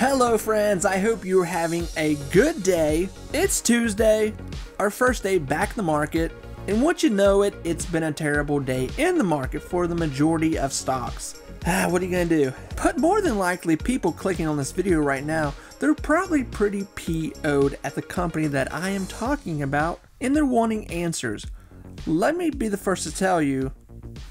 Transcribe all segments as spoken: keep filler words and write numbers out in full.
Hello friends, I hope you're having a good day. It's Tuesday, our first day back in the market, and once you know it, it's been a terrible day in the market for the majority of stocks. Ah, what are you gonna do? But more than likely, people clicking on this video right now, they're probably pretty P O'd at the company that I am talking about, and they're wanting answers. Let me be the first to tell you,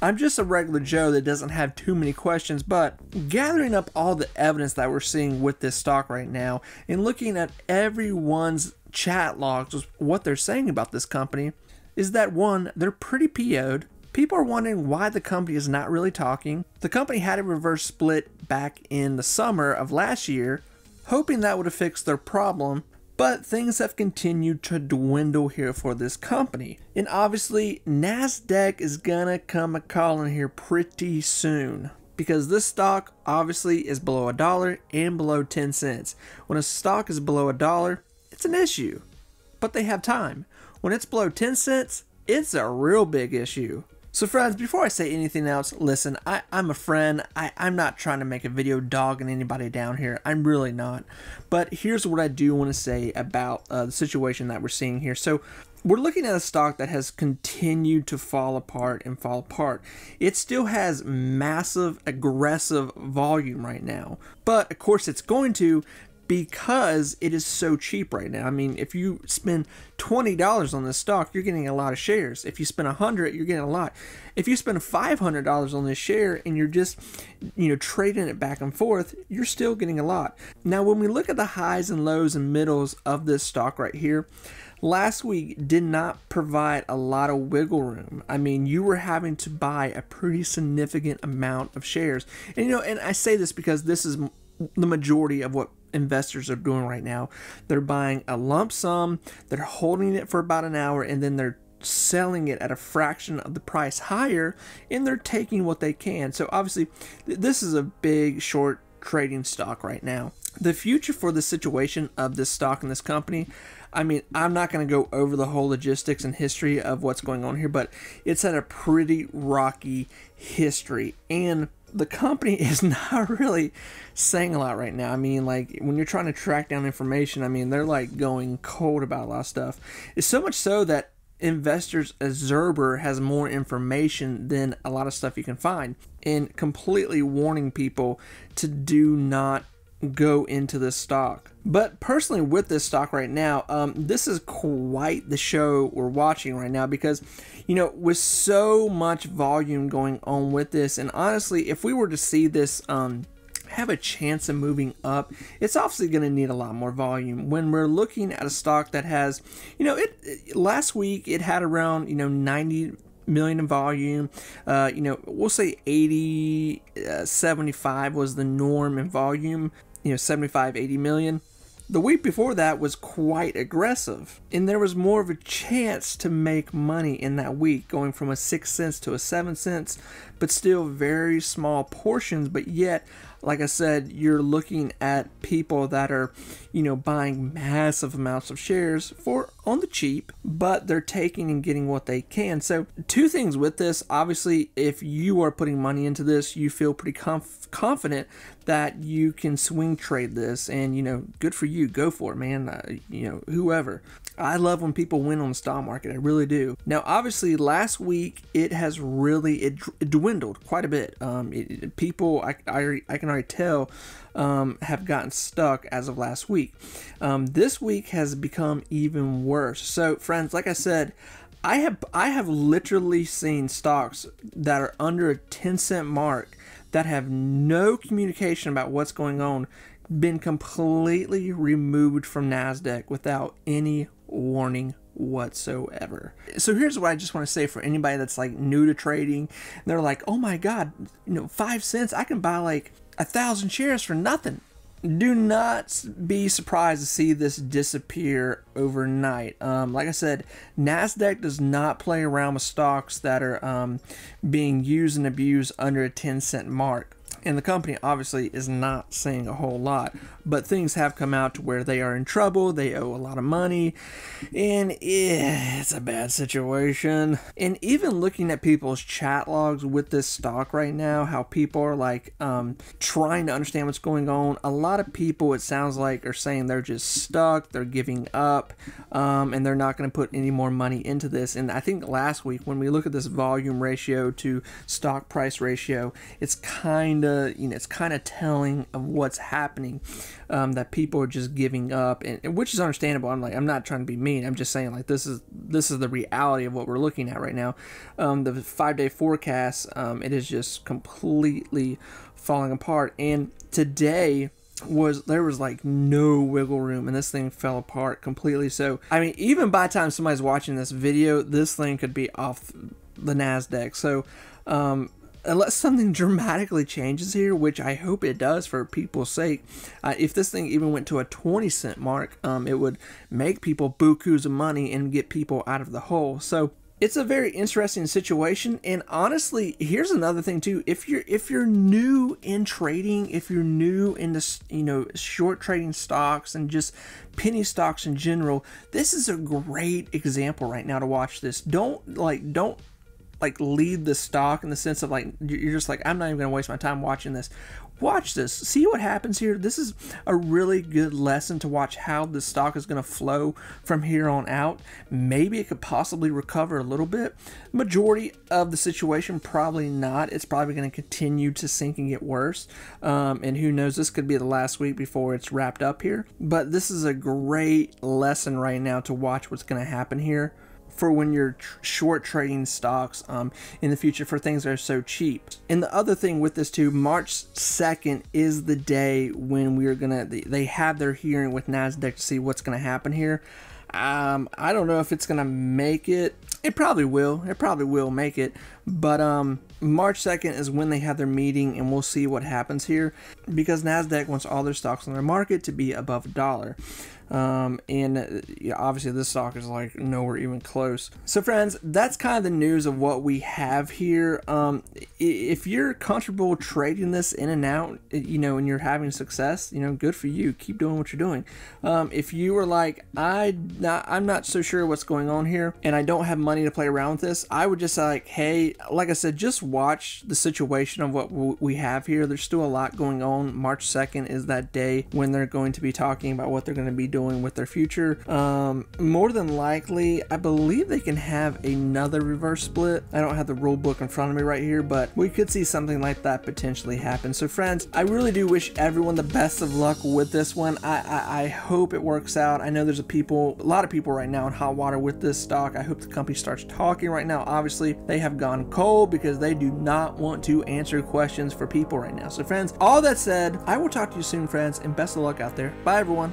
I'm just a regular Joe that doesn't have too many questions, but gathering up all the evidence that we're seeing with this stock right now and looking at everyone's chat logs, what they're saying about this company is that one, they're pretty P O'd. People are wondering why the company is not really talking. The company had a reverse split back in the summer of last year, hoping that would have fixed their problem. But things have continued to dwindle here for this company. And obviously, NASDAQ is gonna come a calling here pretty soon, because this stock obviously is below a dollar and below ten cents. When a stock is below a dollar, it's an issue, but they have time. When it's below ten cents, it's a real big issue. So friends, before I say anything else, listen, I, I'm a friend. I, I'm not trying to make a video dogging anybody down here. I'm really not. But here's what I do want to say about uh, the situation that we're seeing here. So we're looking at a stock that has continued to fall apart and fall apart. It still has massive, aggressive volume right now. But of course it's going to, because it is so cheap right now. I mean, if you spend twenty dollars on this stock, you're getting a lot of shares. If you spend one hundred dollars, you're getting a lot. If you spend five hundred dollars on this share and you're just, you know, trading it back and forth, you're still getting a lot. Now, when we look at the highs and lows and middles of this stock right here, last week did not provide a lot of wiggle room. I mean, you were having to buy a pretty significant amount of shares. And, you know, and I say this because this is the majority of what investors are doing right now. They're buying a lump sum, they're holding it for about an hour, and then they're selling it at a fraction of the price higher, and they're taking what they can. So obviously th this is a big short trading stock right now. The future for the situation of this stock and this company, I mean, I'm not going to go over the whole logistics and history of what's going on here, but it's had a pretty rocky history, and the company is not really saying a lot right now. I mean, like, when you're trying to track down information, I mean, they're like going cold about a lot of stuff. It's so much so that Investors Observer has more information than a lot of stuff you can find, and completely warning people to do not go into this stock. But personally with this stock right now, um, this is quite the show we're watching right now, because, you know, with so much volume going on with this, and honestly, if we were to see this um, have a chance of moving up, it's obviously going to need a lot more volume. When we're looking at a stock that has, you know, it, it last week it had around, you know, ninety million in volume, uh, you know, we'll say eighty, uh, seventy-five was the norm in volume. You know, seventy-five, eighty million. The week before that was quite aggressive, and there was more of a chance to make money in that week, going from a six cents to a seven cents, but still very small portions. But yet, like I said, you're looking at people that are, you know, buying massive amounts of shares for on the cheap, but they're taking and getting what they can. So two things with this. Obviously, if you are putting money into this, you feel pretty comf confident that you can swing trade this, and, you know, good for you. Go for it, man. Uh, you know, whoever. I love when people win on the stock market. I really do. Now, obviously, last week it has really it, it dwindled quite a bit. Um, it, it, people, I, I, I can already tell, um, have gotten stuck as of last week. Um, this week has become even worse. So, friends, like I said, I have I have literally seen stocks that are under a ten cent mark that have no communication about what's going on, been completely removed from NASDAQ without any warning whatsoever. So here's what I just want to say for anybody that's like new to trading. They're like, oh my God, you know, five cents, I can buy like a thousand shares for nothing. Do not be surprised to see this disappear overnight. Um, like I said, NASDAQ does not play around with stocks that are um, being used and abused under a ten cent mark. And the company obviously is not saying a whole lot, but things have come out to where they are in trouble, they owe a lot of money, and yeah, it's a bad situation. And even looking at people's chat logs with this stock right now, how people are like um, trying to understand what's going on, a lot of people, it sounds like, are saying they're just stuck, they're giving up, um, and they're not going to put any more money into this. And I think last week when we look at this volume ratio to stock price ratio, it's kind of, you know, it's kind of telling of what's happening, um, that people are just giving up, and, and which is understandable. I'm like, I'm not trying to be mean. I'm just saying, like, this is this is the reality of what we're looking at right now. Um, the five-day forecast, um, it is just completely falling apart. And today was there was like no wiggle room, and this thing fell apart completely. So I mean, even by the time somebody's watching this video, this thing could be off the NASDAQ. So um unless something dramatically changes here, which I hope it does for people's sake, uh, if this thing even went to a twenty cent mark, um it would make people bukus of money and get people out of the hole. So it's a very interesting situation. And honestly, here's another thing too. If you're if you're new in trading, if you're new into, you know, short trading stocks and just penny stocks in general, this is a great example right now to watch this. Don't like don't like lead the stock in the sense of like you're just like, I'm not even gonna waste my time watching this. Watch this, see what happens here. This is a really good lesson to watch how the stock is going to flow from here on out. Maybe it could possibly recover a little bit. Majority of the situation, probably not. It's probably going to continue to sink and get worse. Um, and who knows, this could be the last week before it's wrapped up here. But this is a great lesson right now to watch what's going to happen here for when you're tr short trading stocks um, in the future for things that are so cheap. And the other thing with this too, March second is the day when we are gonna, they have their hearing with NASDAQ to see what's gonna happen here. Um, I don't know if it's gonna make it. It probably will, it probably will make it. But um, March second is when they have their meeting, and we'll see what happens here, because NASDAQ wants all their stocks on their market to be above a dollar. Um, and yeah, obviously this stock is like nowhere even close. So friends, that's kind of the news of what we have here. Um, if you're comfortable trading this in and out, you know, and you're having success, you know, good for you. Keep doing what you're doing. Um, if you are like, I not, I'm not so sure what's going on here and I don't have money to play around with this, I would just say like, hey, like I said, just watch the situation of what we have here. There's still a lot going on. March second is that day when they're going to be talking about what they're going to be doing doing with their future. Um, more than likely, I believe they can have another reverse split. I don't have the rule book in front of me right here, but we could see something like that potentially happen. So friends, I really do wish everyone the best of luck with this one. I, I, I hope it works out. I know there's a people, a lot of people right now in hot water with this stock. I hope the company starts talking right now. Obviously, they have gone cold because they do not want to answer questions for people right now. So friends, all that said, I will talk to you soon, friends, and best of luck out there. Bye, everyone.